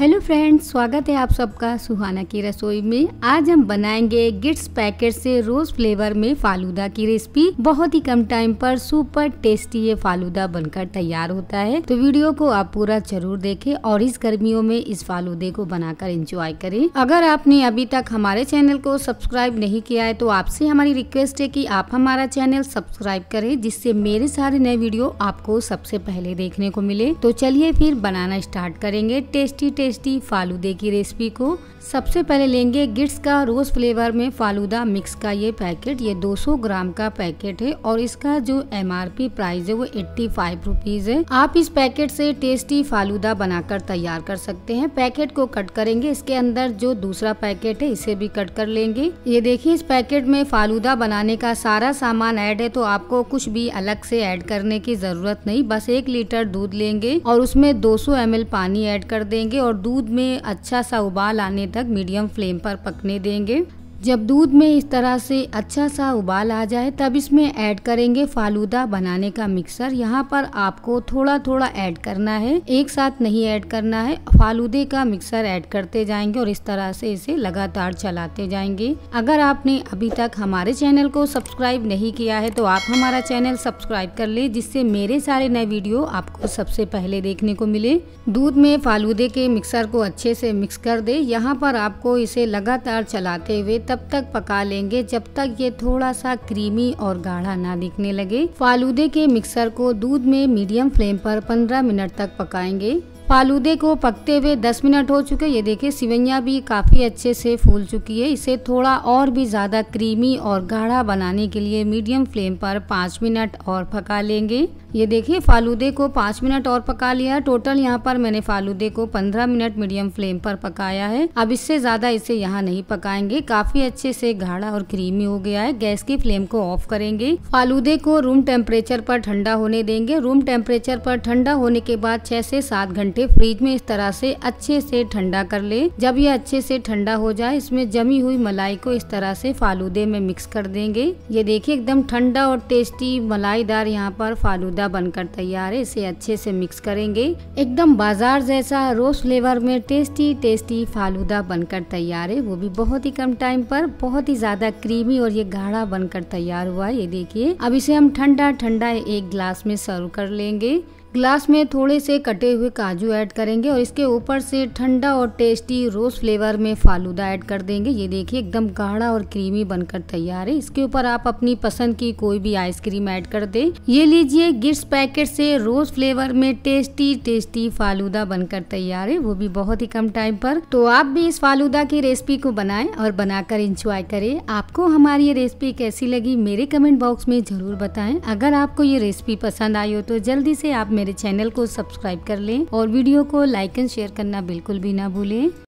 Hello friends, स्वागत है आप सबका सुहाना की रसोई में। आज हम बनाएंगे गिट्स पैकेट से रोज़ फ्लेवर में फालूदा की रेसिपी। बहुत ही कम टाइम पर सुपर टेस्टी ये फालूदा बनकर तैयार होता है, तो वीडियो को आप पूरा जरूर देखें और इस गर्मियों में इस फालूदे को बनाकर एंजॉय करें। अगर आपने अभी तक हमारे चैनल को सब्सक्राइब नहीं किया है तो आपसे हमारी रिक्वेस्ट है कि आप हमारा चैनल सब्सक्राइब करें, जिससे मेरे सारे नए वीडियो आपको सबसे पहले देखने को मिले। तो चलिए फिर बनाना स्टार्ट करेंगे टेस्टी फालूदे की रेसिपी को। सबसे पहले लेंगे गिट्स का रोज फ्लेवर में फालूदा मिक्स का ये पैकेट। ये 200 ग्राम का पैकेट है और इसका जो MRP प्राइस है वो 85 रुपीज है। आप इस पैकेट से टेस्टी फालूदा बनाकर तैयार कर सकते हैं। पैकेट को कट करेंगे। इसके अंदर जो दूसरा पैकेट है इसे भी कट कर लेंगे। ये देखिए, इस पैकेट में फालूदा बनाने का सारा सामान ऐड है, तो आपको कुछ भी अलग से ऐड करने की जरूरत नहीं। बस 1 लीटर दूध लेंगे और उसमें 200 ml पानी ऐड कर देंगे और दूध में अच्छा सा उबाल आने तक मीडियम फ्लेम पर पकने देंगे। जब दूध में इस तरह से अच्छा सा उबाल आ जाए तब इसमें ऐड करेंगे फालूदा बनाने का मिक्सर। यहाँ पर आपको थोड़ा थोड़ा ऐड करना है, एक साथ नहीं ऐड करना है। फालूदे का मिक्सर ऐड करते जाएंगे और इस तरह से इसे लगातार चलाते जाएंगे। अगर आपने अभी तक हमारे चैनल को सब्सक्राइब नहीं किया है तो आप हमारा चैनल सब्सक्राइब कर ले, जिससे मेरे सारे नए वीडियो आपको सबसे पहले देखने को मिले। दूध में फालूदे के मिक्सर को अच्छे से मिक्स कर दे। यहाँ पर आपको इसे लगातार चलाते हुए तब तक पका लेंगे जब तक ये थोड़ा सा क्रीमी और गाढ़ा ना दिखने लगे। फालूदे के मिक्सर को दूध में मीडियम फ्लेम पर 15 मिनट तक पकाएंगे। फालूदे को पकते हुए 10 मिनट हो चुके। ये देखिए, सिवैयाँ भी काफ़ी अच्छे से फूल चुकी है। इसे थोड़ा और भी ज़्यादा क्रीमी और गाढ़ा बनाने के लिए मीडियम फ्लेम पर 5 मिनट और पका लेंगे। ये देखिए, फालूदे को 5 मिनट और पका लिया। टोटल यहाँ पर मैंने फालूदे को 15 मिनट मीडियम फ्लेम पर पकाया है। अब इससे ज़्यादा इसे यहाँ नहीं पकाएंगे। काफ़ी अच्छे से गाढ़ा और क्रीमी हो गया है। गैस की फ्लेम को ऑफ करेंगे। फालूदे को रूम टेम्परेचर पर ठंडा होने देंगे। रूम टेम्परेचर पर ठंडा होने के बाद 6 से 7 घंटे फ्रिज में इस तरह से अच्छे से ठंडा कर ले। जब ये अच्छे से ठंडा हो जाए इसमें जमी हुई मलाई को इस तरह से फालूदे में मिक्स कर देंगे। ये देखिए, एकदम ठंडा और टेस्टी मलाईदार यहाँ पर फालूदा बनकर तैयार है। इसे अच्छे से मिक्स करेंगे। एकदम बाजार जैसा रोज फ्लेवर में टेस्टी फालूदा बनकर तैयार है, वो भी बहुत ही कम टाइम पर। बहुत ही ज्यादा क्रीमी और ये गाढ़ा बनकर तैयार हुआ है। ये देखिए, अब इसे हम ठंडा ठंडा एक ग्लास में सर्व कर लेंगे। ग्लास में थोड़े से कटे हुए काजू ऐड करेंगे और इसके ऊपर से ठंडा और टेस्टी रोज फ्लेवर में फालूदा ऐड कर देंगे। ये देखिए, एकदम गाढ़ा और क्रीमी बनकर तैयार है। इसके ऊपर आप अपनी पसंद की कोई भी आइसक्रीम ऐड कर दें। ये लीजिए, गिट्स पैकेट से रोज फ्लेवर में टेस्टी फालूदा बनकर तैयार है, वो भी बहुत ही कम टाइम पर। तो आप भी इस फालूदा की रेसिपी को बनाएं और बनाकर इंजॉय करें। आपको हमारी ये रेसिपी कैसी लगी मेरे कमेंट बॉक्स में जरूर बताएं। अगर आपको ये रेसिपी पसंद आई हो तो जल्दी से आप मेरे चैनल को सब्सक्राइब कर लें और वीडियो को लाइक एंड शेयर करना बिल्कुल भी ना भूलें।